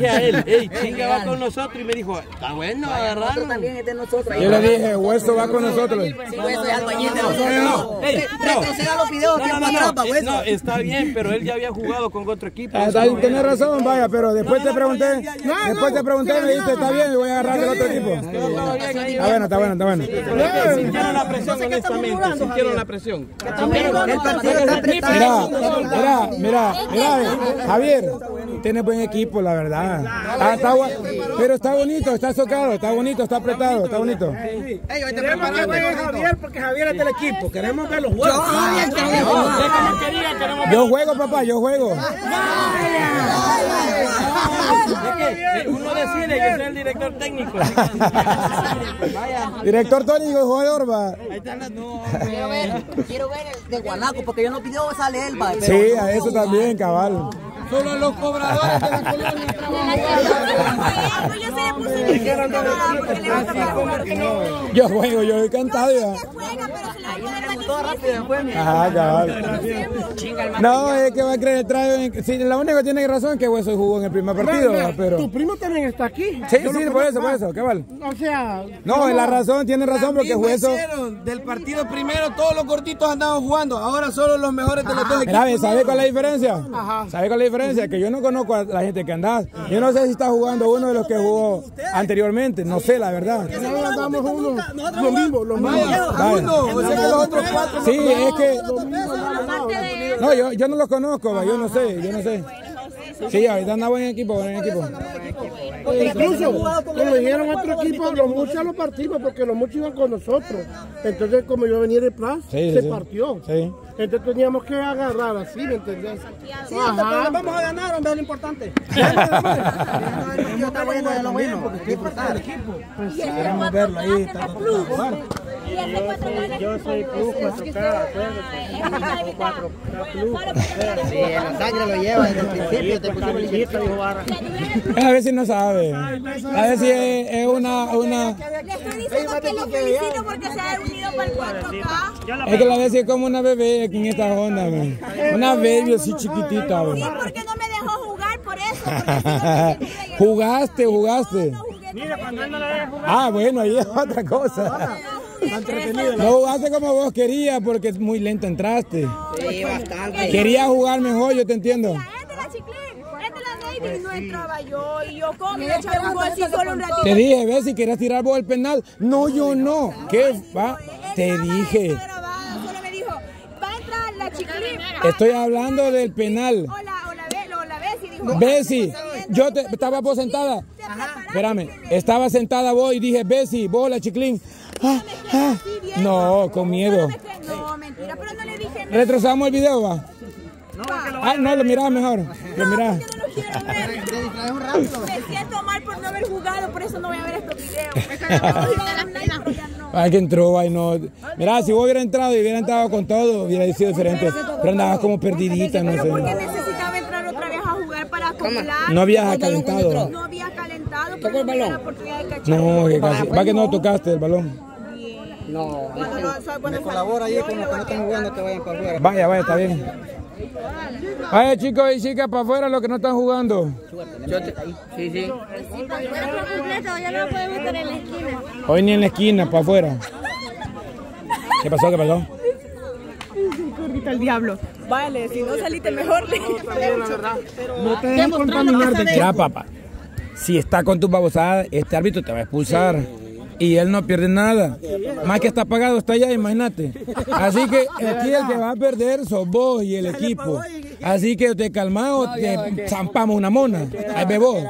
dije a él, hey, chinga va con nosotros, y me dijo, está bueno, agarrarlo. También es de nosotros. Yo le dije, hueso va con nosotros. Sí, hueso es albañil de nosotros. Retroceda los videos, que es una trampa, hueso. No, está bien, pero él ya había jugado con otro equipo. Tienes razón, vaya, pero después te pregunté, me dijiste, está bien, voy a agarrar el otro equipo. Está bueno, está bueno, está bueno. Sintieron la presión, honestamente, sintieron la presión. El partido está apretado. Mira, Javier, tienes buen equipo, la verdad. Pero está bonito, está socado, está bonito, está apretado, está bonito. Queremos que juegue Javier porque Javier es del equipo. Queremos que los juegos. Yo juego, papá, yo juego. Es que uno decide que sea el director técnico. Director técnico, jugador, va. Quiero ver el de Guanaco, porque yo no pido sale él, va. Sí, a eso también, cabal. Solo los cobradores de la colonia trabajan. Yo juego, yo he cantado ya. Ajá, cabal. No, es que va a creer el traje. Sí, la única que tiene razón es que Hueso jugó en el primer partido. Pero tu primo también está aquí. Sí, sí, por eso, cabal. O sea... No, es la razón, tiene razón porque Hueso... Del partido primero todos los cortitos andaban jugando. Ahora solo los mejores de los dos equipos. ¿Sabes cuál es la diferencia? Ajá. ¿Sabes cuál es la diferencia? Que yo no conozco a la gente que andás. Yo no sé si está jugando uno de los que jugó anteriormente. No sé, la verdad. Nosotros andamos uno. Los mismos, los mismos. Sí, es que... No, yo no los conozco, yo no sé. Sí, ahorita anda buen equipo. Incluso, como dijeron otro equipo, los muchos los partimos porque los muchos iban con nosotros. Entonces, como yo venía de Plaza, se partió. Sí. Entonces teníamos que agarrar así, ¿me entendés? Sí, ajá. Vamos a ganar, hombre, es lo importante. Yo estaba bueno de lo bueno, porque estoy importante del equipo. Pues queremos verlo ahí, está todo. Yo soy club 4K, acuérdate, 4K club. Sí, la sangre lo lleva desde el principio, te pusimos listo, dijo Barra. A veces no sabe, a veces es una... Le estoy diciendo que lo felicito porque se ha unido para el 4K. Es que la vez es como una bebé aquí en esta onda, man. Una bebé así chiquitita, man. Sí, porque no me dejó jugar por eso. Jugaste. Mira, cuando él no la deja jugar. Ah, bueno, ahí es otra cosa. No jugaste como vos querías porque muy lento entraste. Sí, bastante. Quería jugar mejor, yo te entiendo. Pues no entraba yo y yo como le echaba un gol solo un ratito. Te dije, Bessy, si querías tirar vos el penal. No, yo no. ¿Qué va? Te dije. Solo me dijo, va a entrar la chiquilín. Estoy hablando del penal. Hola, Bessy, dijo. Bessy, yo te estaba vos sentada. Espérame, estaba sentada vos y dije, Bessy, vos la chiquilín. No, con miedo. No, mentira, pero no le dije. Retrocedamos el video, va. No, lo mirás mejor. Lo mirás. Me siento mal por no haber jugado, por eso no voy a ver estos videos. Ay, que entró, ay, no. Mirá, si vos hubieras entrado y hubiera entrado con todo, hubiera sido diferente. Pero andabas como perdidita, no sé. ¿Por qué necesitaba entrar otra vez a jugar para acoplar? No habías calentado. No había calentado, pero no había la oportunidad de cachar. No, que casi. Va que no tocaste el balón. No, cuando colabora ahí con los que no están jugando, te vayan para afuera. Vaya, está bien. Vaya, chicos y chicas, para afuera los que no están jugando. Sí. Hoy ni en la esquina, para afuera. ¿Qué pasó? Corrita el diablo. Vale, si no saliste mejor. No te dejes contaminarte. Mira, papá, si está con tus babosadas, este árbitro te va a expulsar. Y él no pierde nada. Más que está pagado, está allá, imagínate. Así que aquí el que va a perder sos vos y el equipo. Así que te calmado, te zampamos una mona. Ahí ve vos.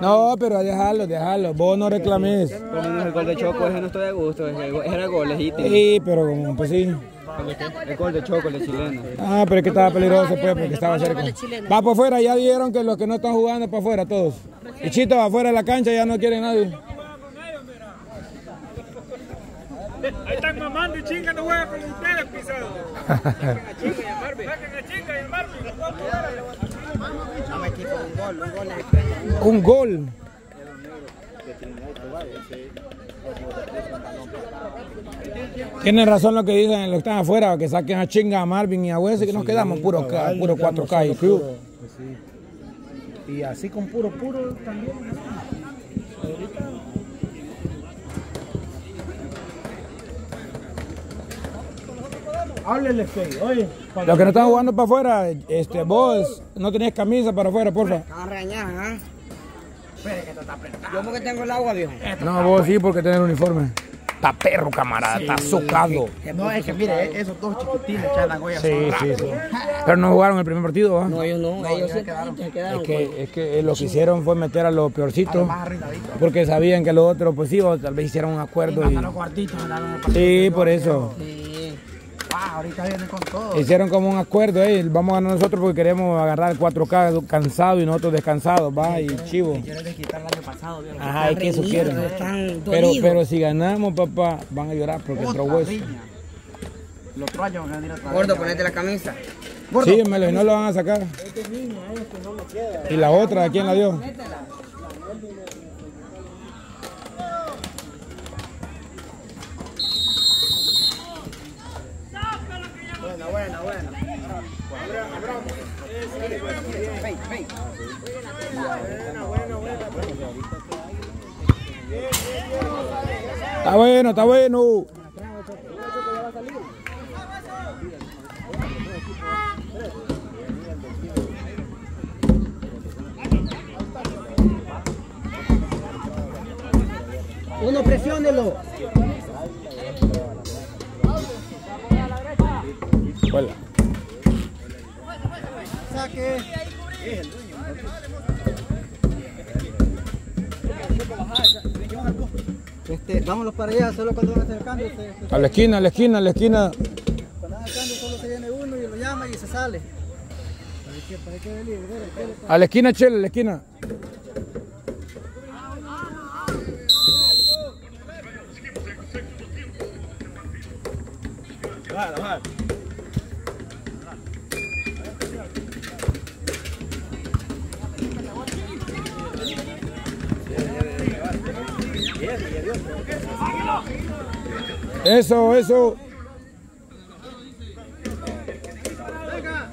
No, pero déjalo. Vos no reclames. El gol de Choco, ese no estoy de gusto. Era gol legítimo. Sí, pero pues sí. El gol de Choco, el chileno. Ah, pero es que estaba peligroso, pues, porque estaba cerca. Va para afuera, ya vieron que los que no están jugando para afuera, todos. El Chito va afuera de la cancha, ya no quiere nadie. Ahí están mamando y chinga, no juegan con ustedes, pisado. Saquen a chinga y a Marvin. Un gol. Tienen razón lo que dicen los que están afuera, que saquen a chinga a Marvin y a Hueso, que nos quedamos puros 4K. Y así con puro también. Ahorita. Háblele, oye. Los que no están jugando para afuera, vos no tenés camisa para afuera, porfa. Carrañá, ¿eh? Pero que esto está apretado. Yo porque tengo el agua, viejo. No, vos sí, porque tenés el uniforme. Está perro, camarada, sí, está socado. No, es que mire, esos dos chiquitines echan la goya. Sí. Pero no jugaron el primer partido, ¿eh? No, ellos no. Ellos se quedaron. Es que lo que hicieron fue meter a los peorcitos. Porque sabían que los otros, pues sí, tal vez hicieron un acuerdo. Y cuartitos, sí, por eso. Ahorita vienen con todo. Hicieron como un acuerdo, vamos a ganar nosotros porque queremos agarrar 4K cansado y nosotros descansados, va, y chivo. Quiero desquitar el año pasado, Dios. Ajá, es que eso quieren. Pero si ganamos, papá, van a llorar porque entró hueso. Los trollos van a venir a traer. Gordo, ponete la camisa. Gordo. Sí, me lo, no lo van a sacar. Este mismo, este no me queda. ¿Y la otra, a quién la dio? Métela. Buena. Está bueno. Uno, presiónelo. Hola. Saque. Es el dueño. Vámonos para allá, solo cuando van a hacer cambio. A la esquina, a la esquina. Cuando van a hacer cambio solo se viene uno y lo llama y se sale. A la esquina, Chele, a la esquina. Baja. Eso. Venga.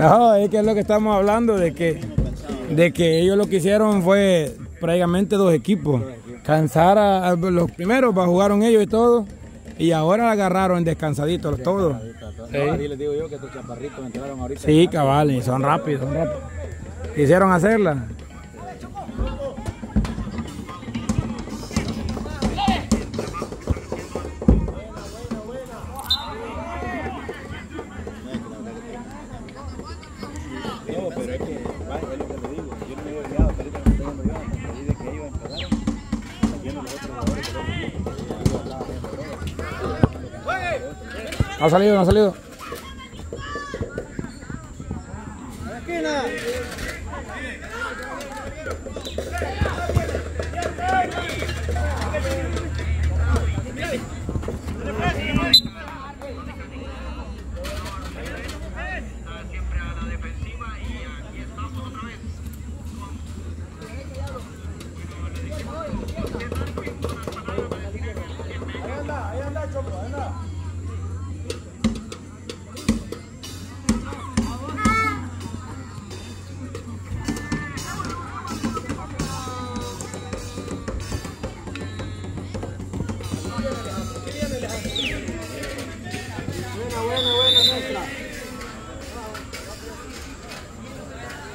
No, es que es lo que estamos hablando de que ellos lo que hicieron fue prácticamente dos equipos. Cansar a los primeros, jugaron ellos y todo, y ahora agarraron descansaditos todos. Sí, les digo yo que estos chaparritos entraron ahorita. Sí, cabales, son rápidos, Quisieron hacerla. No ha salido.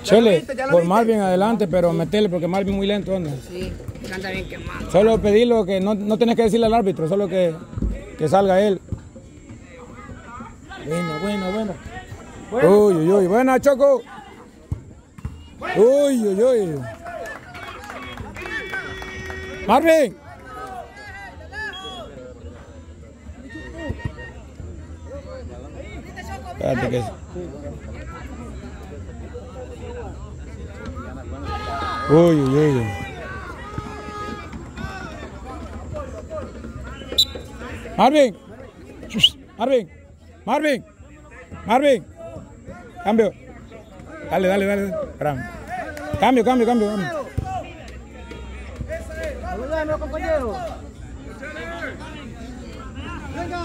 Chele, por Marvin adelante, pero metele porque Marvin muy lento anda. Sí, anda bien quemado. Solo pedirlo que no tenés que decirle al árbitro, solo que salga él. Buena. Uy, buena, Choco. Uy. Marvin. Espérate que... Uy. Marvin. Marvin, Marvin, cambio. Dale, dale, dale. Cambio, cambio, cambio, cambio. Ayúdanos, compañero. Venga,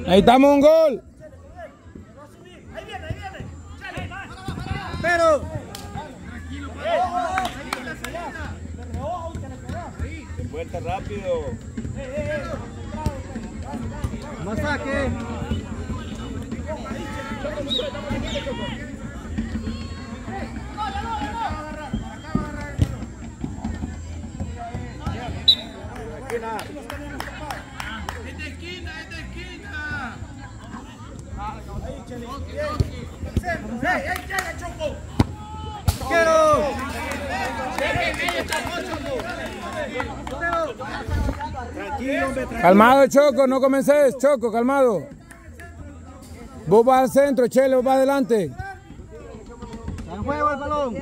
necesitamos un gol. Ahí viene, ahí viene. Pero. Tranquilo, para. Vuelta rápido. Más saque. Calmado, Choco, no comences, Choco, calmado. Vos vas al centro, Chele, vos vas adelante. Al juego el balón.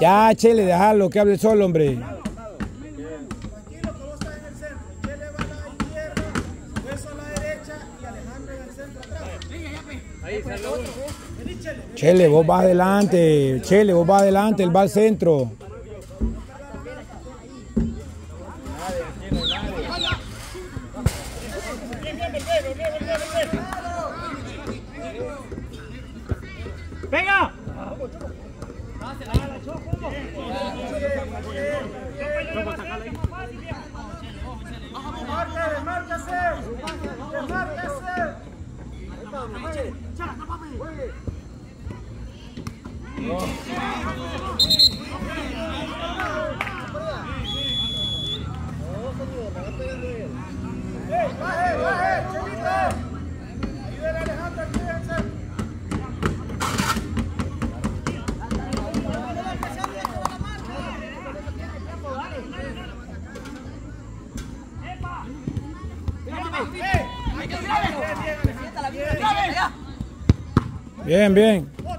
Ya, Chele, déjalo, que hable solo, hombre. Chele, vos vas adelante. Chele, vos vas adelante, él va al centro. ¡Venga! Bien, bien.